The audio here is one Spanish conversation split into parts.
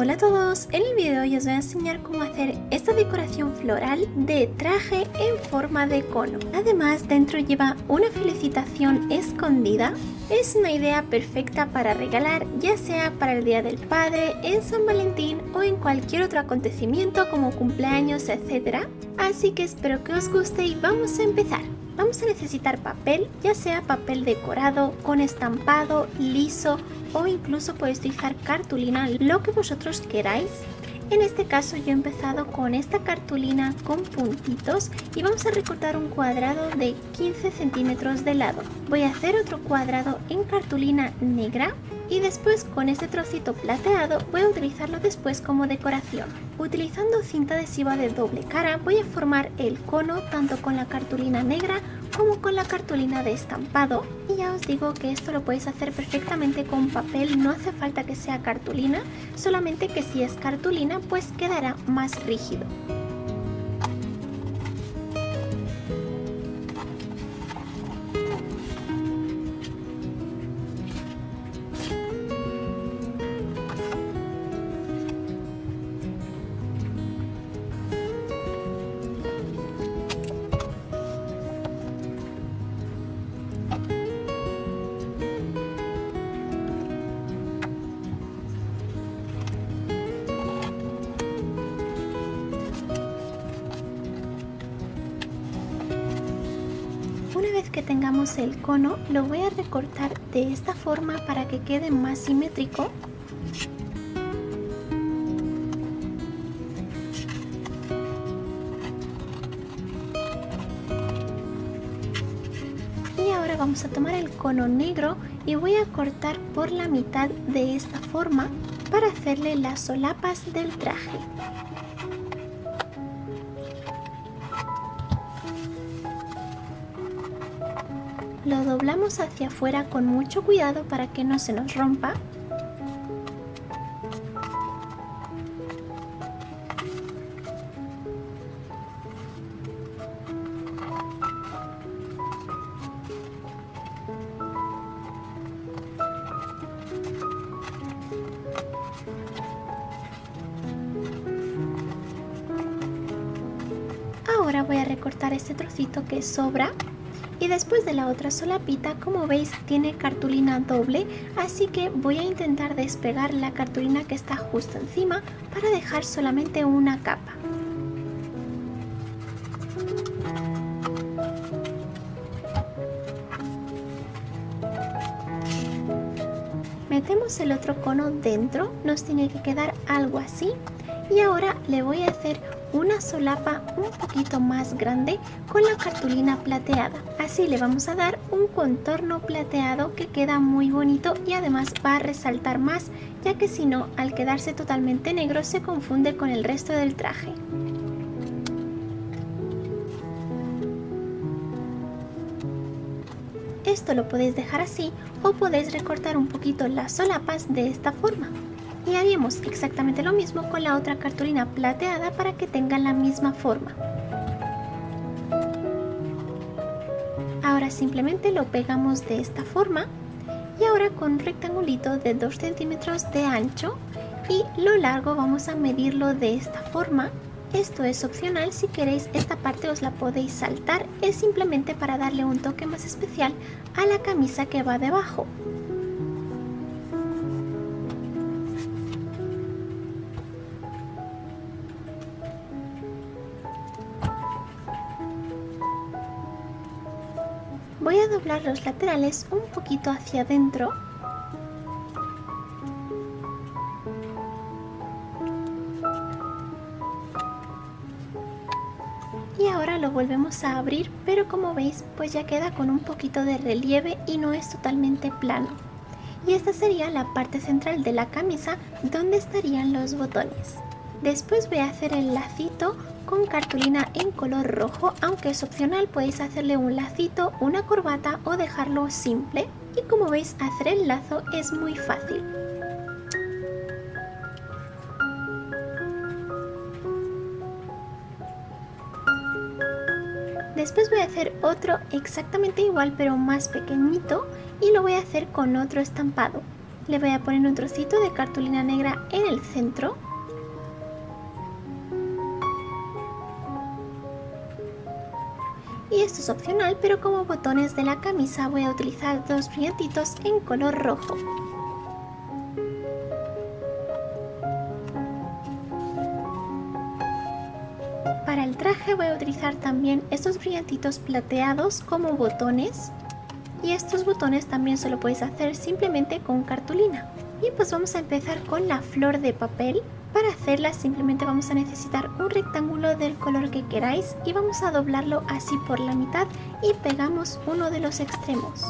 Hola a todos, en el video de hoy os voy a enseñar cómo hacer esta decoración floral de traje en forma de cono. Además, dentro lleva una felicitación escondida. Es una idea perfecta para regalar, ya sea para el Día del Padre, en San Valentín o en cualquier otro acontecimiento como cumpleaños, etc. Así que espero que os guste y vamos a empezar. Vamos a necesitar papel, ya sea papel decorado, con estampado, liso o incluso podéis utilizar cartulina, lo que vosotros queráis. En este caso yo he empezado con esta cartulina con puntitos y vamos a recortar un cuadrado de 15 centímetros de lado. Voy a hacer otro cuadrado en cartulina negra y después con este trocito plateado voy a utilizarlo después como decoración. Utilizando cinta adhesiva de doble cara voy a formar el cono tanto con la cartulina negra como con la cartulina de estampado. Y ya os digo que esto lo podéis hacer perfectamente con papel, no hace falta que sea cartulina, solamente que si es cartulina pues quedará más rígido. Que tengamos el cono, lo voy a recortar de esta forma para que quede más simétrico. Y ahora vamos a tomar el cono negro y voy a cortar por la mitad de esta forma para hacerle las solapas del traje. Lo doblamos hacia afuera con mucho cuidado para que no se nos rompa. Ahora voy a recortar este trocito que sobra. Y después de la otra solapita, como veis, tiene cartulina doble, así que voy a intentar despegar la cartulina que está justo encima para dejar solamente una capa. Metemos el otro cono dentro, nos tiene que quedar algo así. Y ahora le voy a hacer una solapa un poquito más grande con la cartulina plateada. Así le vamos a dar un contorno plateado que queda muy bonito y además va a resaltar más, ya que si no, al quedarse totalmente negro se confunde con el resto del traje. Esto lo podéis dejar así o podéis recortar un poquito las solapas de esta forma. Y haríamos exactamente lo mismo con la otra cartulina plateada para que tenga la misma forma. Ahora simplemente lo pegamos de esta forma y ahora con un rectangulito de 2 centímetros de ancho y lo largo vamos a medirlo de esta forma. Esto es opcional, si queréis esta parte os la podéis saltar, es simplemente para darle un toque más especial a la camisa que va debajo. Voy a doblar los laterales un poquito hacia adentro. Y ahora lo volvemos a abrir, pero como veis, pues ya queda con un poquito de relieve y no es totalmente plano. Y esta sería la parte central de la camisa donde estarían los botones. Después voy a hacer el lacito con cartulina en color rojo, aunque es opcional, podéis hacerle un lacito, una corbata o dejarlo simple. Y como veis, hacer el lazo es muy fácil. Después voy a hacer otro exactamente igual pero más pequeñito y lo voy a hacer con otro estampado. le voy a poner un trocito de cartulina negra en el centro. Y esto es opcional, pero como botones de la camisa voy a utilizar dos brillantitos en color rojo. Para el traje voy a utilizar también estos brillantitos plateados como botones. Y estos botones también se lo podéis hacer simplemente con cartulina. Bien, pues vamos a empezar con la flor de papel. Para hacerla simplemente vamos a necesitar un rectángulo del color que queráis y vamos a doblarlo así por la mitad y pegamos uno de los extremos.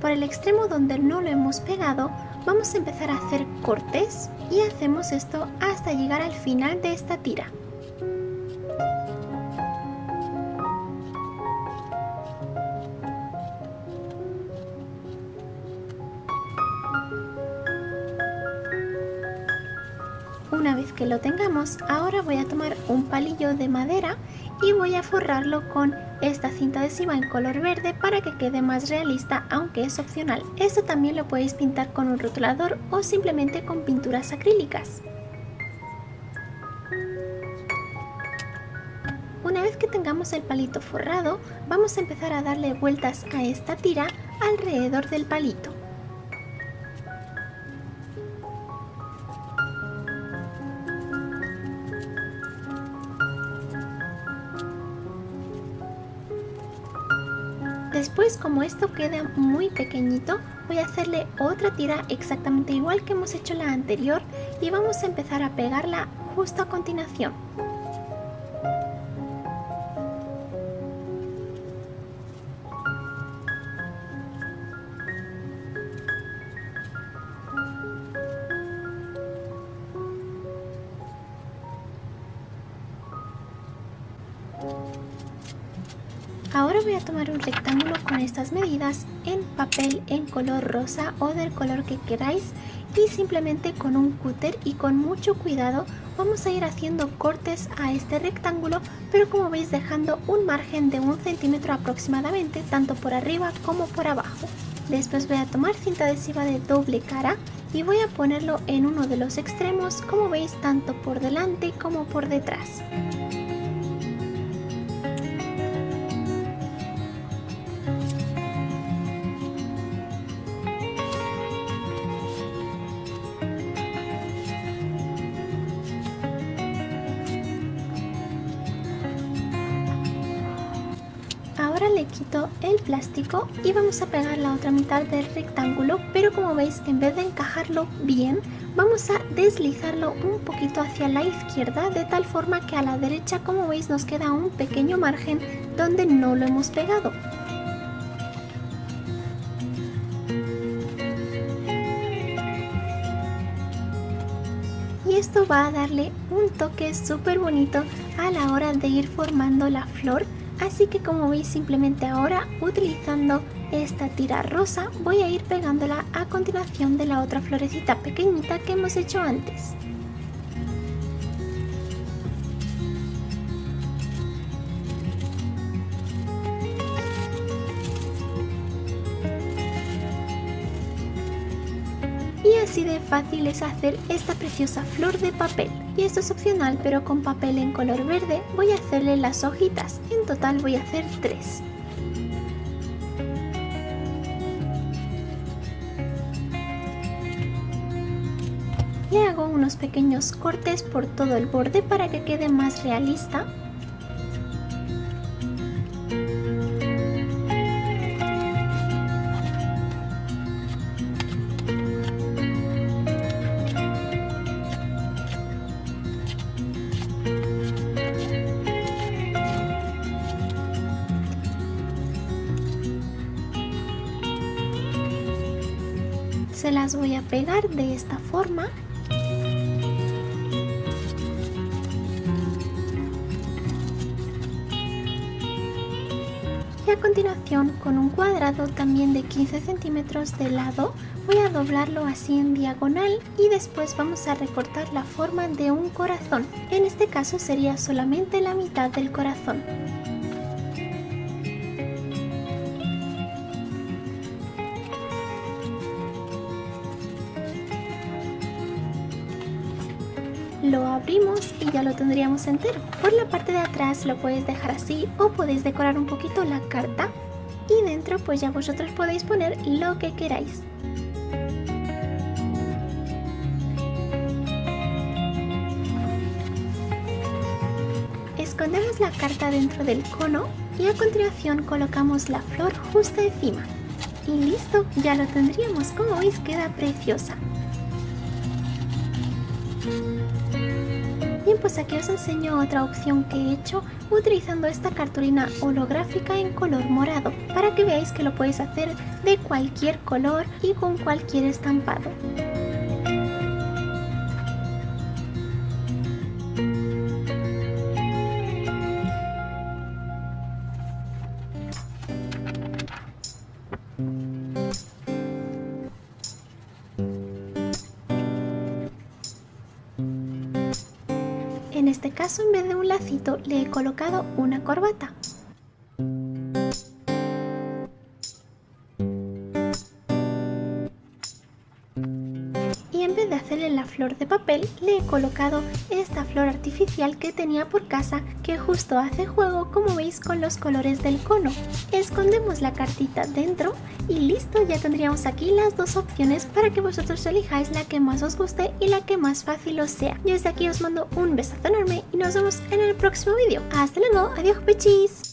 Por el extremo donde no lo hemos pegado vamos a empezar a hacer cortes y hacemos esto hasta llegar al final de esta tira. Una vez que lo tengamos, ahora voy a tomar un palillo de madera y voy a forrarlo con esta cinta adhesiva en color verde para que quede más realista, aunque es opcional. Esto también lo podéis pintar con un rotulador o simplemente con pinturas acrílicas. Una vez que tengamos el palito forrado, vamos a empezar a darle vueltas a esta tira alrededor del palito. Después, como esto queda muy pequeñito, voy a hacerle otra tira exactamente igual que hemos hecho la anterior y vamos a empezar a pegarla justo a continuación. Ahora voy a tomar un rectángulo con estas medidas en papel en color rosa o del color que queráis y simplemente con un cúter y con mucho cuidado vamos a ir haciendo cortes a este rectángulo, pero como veis dejando un margen de 1 cm aproximadamente tanto por arriba como por abajo. Después voy a tomar cinta adhesiva de doble cara y voy a ponerlo en uno de los extremos, como veis tanto por delante como por detrás. Ahora le quito el plástico y vamos a pegar la otra mitad del rectángulo, pero como veis en vez de encajarlo bien vamos a deslizarlo un poquito hacia la izquierda, de tal forma que a la derecha, como veis, nos queda un pequeño margen donde no lo hemos pegado. Y esto va a darle un toque súper bonito a la hora de ir formando la flor. Así que como veis simplemente ahora utilizando esta tira rosa voy a ir pegándola a continuación de la otra florecita pequeñita que hemos hecho antes. Y así de fácil es hacer esta preciosa flor de papel. Y esto es opcional, pero con papel en color verde voy a hacerle las hojitas. En total voy a hacer 3. Le hago unos pequeños cortes por todo el borde para que quede más realista. Se las voy a pegar de esta forma. Y a continuación, con un cuadrado también de 15 centímetros de lado, voy a doblarlo así en diagonal y después vamos a recortar la forma de un corazón. En este caso sería solamente la mitad del corazón. lo abrimos y ya lo tendríamos entero. Por la parte de atrás lo puedes dejar así o podéis decorar un poquito la carta, y dentro pues ya vosotros podéis poner lo que queráis. Escondemos la carta dentro del cono y a continuación colocamos la flor justo encima. Y listo, ya lo tendríamos. Como veis, queda preciosa. Bien, pues aquí os enseño otra opción que he hecho utilizando esta cartulina holográfica en color morado, para que veáis que lo podéis hacer de cualquier color y con cualquier estampado. En este caso, en vez de un lacito, le he colocado una corbata. Y en vez de hacerle la flor de papel, le he colocado esta flor artificial que tenía por casa, que justo hace juego, como veis, con los colores del cono. Escondemos la cartita dentro y listo, ya tendríamos aquí las dos opciones para que vosotros elijáis la que más os guste y la que más fácil os sea. Yo desde aquí os mando un besazo enorme y nos vemos en el próximo vídeo. ¡Hasta luego! ¡Adiós, pechis!